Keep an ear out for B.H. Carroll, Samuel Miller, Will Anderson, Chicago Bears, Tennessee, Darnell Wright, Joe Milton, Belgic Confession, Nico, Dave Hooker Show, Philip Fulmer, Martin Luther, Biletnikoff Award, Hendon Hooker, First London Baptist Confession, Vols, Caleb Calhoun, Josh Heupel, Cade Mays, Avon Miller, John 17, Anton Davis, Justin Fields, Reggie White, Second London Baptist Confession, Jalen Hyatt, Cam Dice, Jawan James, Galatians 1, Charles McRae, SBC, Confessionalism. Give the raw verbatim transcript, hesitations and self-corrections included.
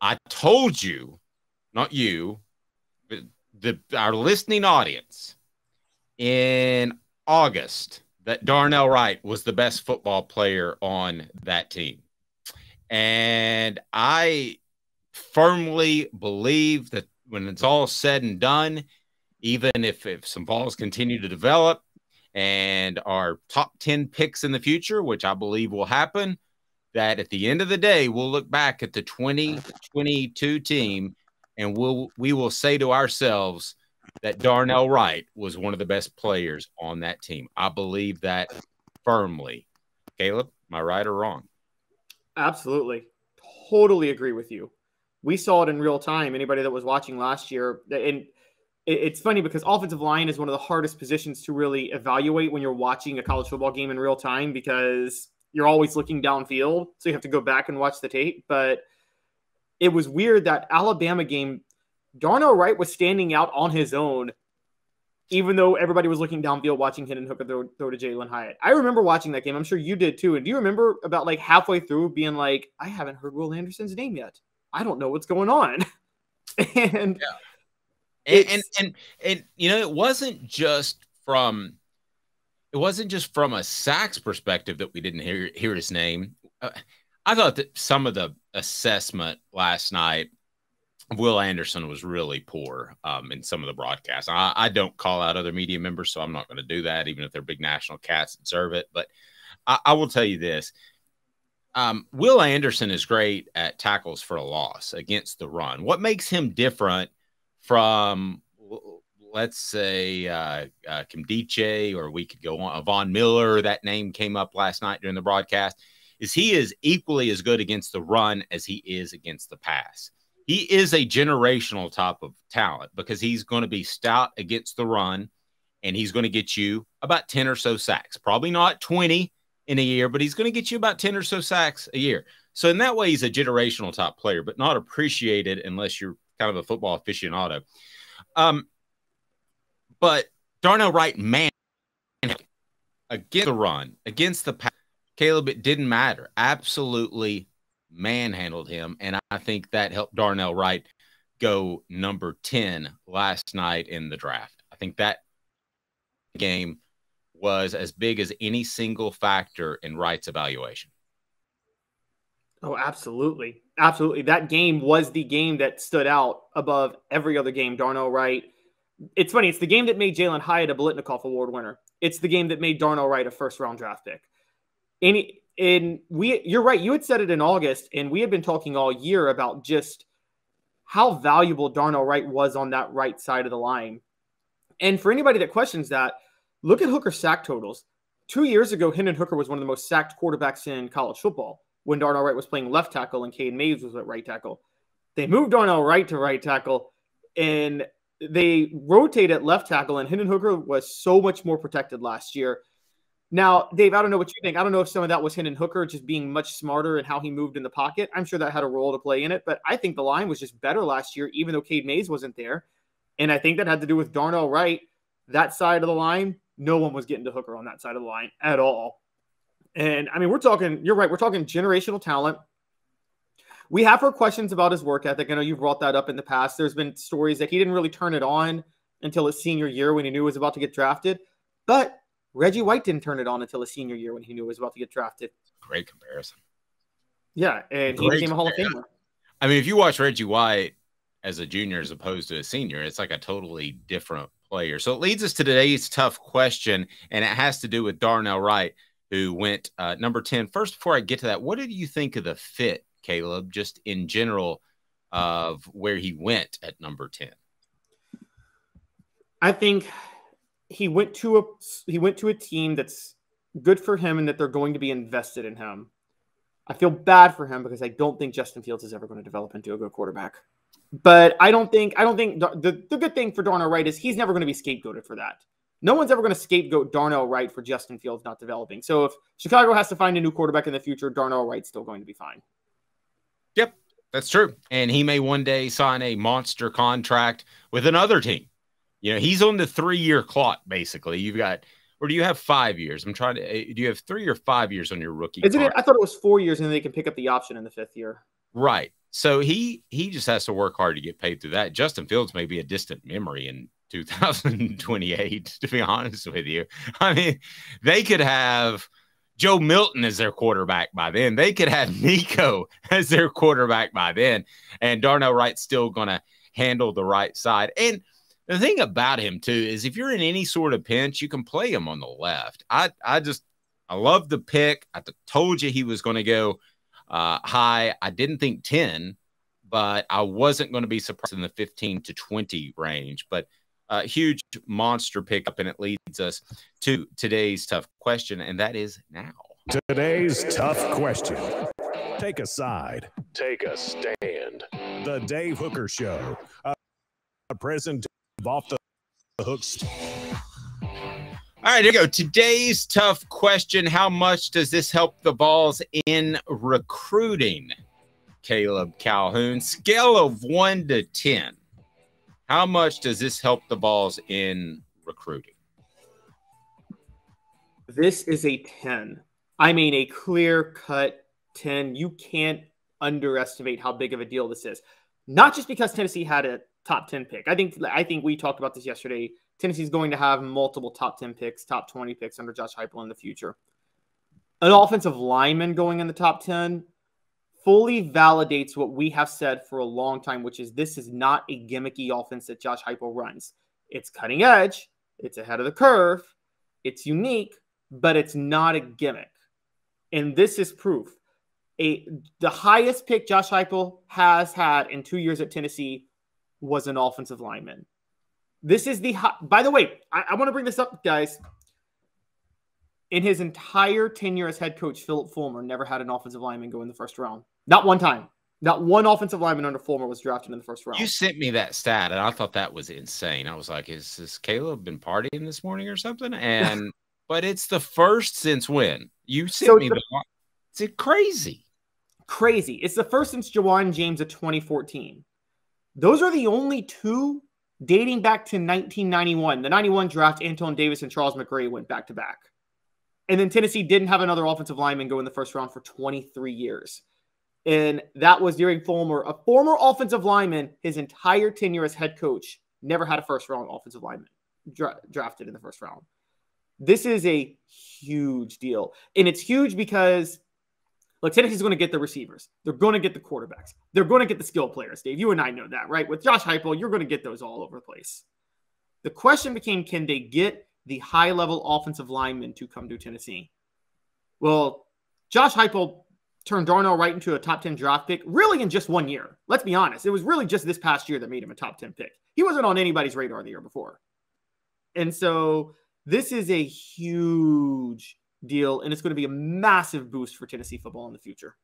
I told you, not you, but the, our listening audience in August that Darnell Wright was the best football player on that team. And I firmly believe that when it's all said and done, even if, if some balls continue to develop and our top ten picks in the future, which I believe will happen, that at the end of the day, we'll look back at the twenty twenty-two team and we'll, we will say to ourselves that Darnell Wright was one of the best players on that team. I believe that firmly. Caleb, am I right or wrong? Absolutely. Totally agree with you. We saw it in real time. Anybody that was watching last year, and it's funny because offensive line is one of the hardest positions to really evaluate when you're watching a college football game in real time because you're always looking downfield, so you have to go back and watch the tape. But it was weird that Alabama game, Darnell Wright was standing out on his own, even though everybody was looking downfield watching Hendon Hooker throw, throw to Jalen Hyatt. I remember watching that game. I'm sure you did too. And do you remember about like halfway through being like, I haven't heard Will Anderson's name yet. I don't know what's going on. and, yeah. and, and and and you know, it wasn't just from. It wasn't just from a sacks perspective that we didn't hear, hear his name. Uh, I thought that some of the assessment last night of Will Anderson was really poor um, in some of the broadcasts. I, I don't call out other media members, so I'm not going to do that, even if they're big national cats and serve it. But I, I will tell you this. Um, Will Anderson is great at tackles for a loss against the run. What makes him different from – let's say uh, uh, Cam Dice, or we could go on Avon Miller, that name came up last night during the broadcast, is he is equally as good against the run as he is against the pass. He is a generational type of talent because he's going to be stout against the run, and he's going to get you about ten or so sacks, probably not twenty in a year, but he's going to get you about ten or so sacks a year. So in that way, he's a generational type player, but not appreciated unless you're kind of a football aficionado. Um, But Darnell Wright, man, against the run, against the pass, Caleb, it didn't matter. Absolutely manhandled him, and I think that helped Darnell Wright go number ten last night in the draft. I think that game was as big as any single factor in Wright's evaluation. Oh, absolutely. Absolutely. That game was the game that stood out above every other game. Darnell Wright. It's funny. It's the game that made Jalen Hyatt a Biletnikoff Award winner. It's the game that made Darnell Wright a first-round draft pick. Any, and we, you're right. You had said it in August, and we had been talking all year about just how valuable Darnell Wright was on that right side of the line. And for anybody that questions that, look at Hooker's sack totals. Two years ago, Hendon Hooker was one of the most sacked quarterbacks in college football when Darnell Wright was playing left tackle and Cade Mays was at right tackle. They moved Darnell Wright to right tackle, and they rotate at left tackle, and Hendon Hooker was so much more protected last year. Now, Dave, I don't know what you think. I don't know if some of that was Hendon Hooker just being much smarter and how he moved in the pocket. I'm sure that had a role to play in it, but I think the line was just better last year, even though Cade Mays wasn't there. And I think that had to do with Darnell Wright, that side of the line. No one was getting to Hooker on that side of the line at all. And I mean, we're talking, you're right. We're talking generational talent. We have her questions about his work ethic. I know you've brought that up in the past. There's been stories that he didn't really turn it on until his senior year when he knew he was about to get drafted. But Reggie White didn't turn it on until his senior year when he knew he was about to get drafted. Great comparison. Yeah, and Great he became a Hall of Famer. I mean, if you watch Reggie White as a junior as opposed to a senior, it's like a totally different player. So it leads us to today's tough question, and it has to do with Darnell Wright, who went uh, number ten. First, before I get to that, what did you think of the fit, Caleb, just in general of where he went at number ten? I think he went to a he went to a team that's good for him and that they're going to be invested in him. I feel bad for him because I don't think Justin Fields is ever going to develop into a good quarterback. But I don't think I don't think the, the good thing for Darnell Wright is he's never going to be scapegoated for that. No one's ever going to scapegoat Darnell Wright for Justin Fields not developing. So if Chicago has to find a new quarterback in the future, Darnell Wright's still going to be fine. Yep, that's true. And he may one day sign a monster contract with another team. You know, he's on the three-year clock, basically. You've got or do you have five years? I'm trying to. Do you have three or five years on your rookie? Isn't it, I thought it was four years, and they can pick up the option in the fifth year. Right. So he he just has to work hard to get paid through that. Justin Fields may be a distant memory in two thousand twenty-eight, to be honest with you. I mean, they could have Joe Milton as their quarterback by then. They could have Nico as their quarterback by then. And Darnell Wright's still going to handle the right side. And the thing about him, too, is if you're in any sort of pinch, you can play him on the left. I, I just – I love the pick. I told you he was going to go uh, high. I didn't think ten, but I wasn't going to be surprised in the fifteen to twenty range. But – a huge monster pickup, and it leads us to today's tough question, and that is now. Today's tough question. Take a side. Take a stand. The Dave Hooker Show. A presentation of Off the Hooks. All right, here we go. Today's tough question. How much does this help the Vols in recruiting? Caleb Calhoun, scale of one to ten. How much does this help the Vols in recruiting? This is a ten. I mean, a clear-cut ten. You can't underestimate how big of a deal this is. Not just because Tennessee had a top ten pick. I think I think we talked about this yesterday. Tennessee's going to have multiple top ten picks, top twenty picks under Josh Heupel in the future. An offensive lineman going in the top ten fully validates what we have said for a long time, which is this is not a gimmicky offense that Josh Heupel runs. It's cutting edge. It's ahead of the curve. It's unique, but it's not a gimmick. And this is proof. A, the highest pick Josh Heupel has had in two years at Tennessee was an offensive lineman. This is the – by the way, I, I want to bring this up, guys. In his entire tenure as head coach, Philip Fulmer never had an offensive lineman go in the first round. Not one time. Not one offensive lineman under Fulmer was drafted in the first round. You sent me that stat, and I thought that was insane. I was like, is this Caleb been partying this morning or something? And but it's the first since when? You sent so me the, the – it's crazy. Crazy. It's the first since Jawan James of twenty fourteen. Those are the only two dating back to nineteen ninety-one. The ninety-one draft, Anton Davis and Charles McRae went back-to-back. -back. And then Tennessee didn't have another offensive lineman go in the first round for twenty-three years. And that was during Fulmer. A former offensive lineman, his entire tenure as head coach, never had a first-round offensive lineman dra drafted in the first round. This is a huge deal. And it's huge because, look, Tennessee's going to get the receivers. They're going to get the quarterbacks. They're going to get the skill players, Dave. You and I know that, right? With Josh Heupel, you're going to get those all over the place. The question became, can they get the high-level offensive lineman to come to Tennessee? Well, Josh Heupel turned Darnell Wright into a top ten draft pick really in just one year. Let's be honest. It was really just this past year that made him a top ten pick. He wasn't on anybody's radar the year before. And so this is a huge deal, and it's going to be a massive boost for Tennessee football in the future.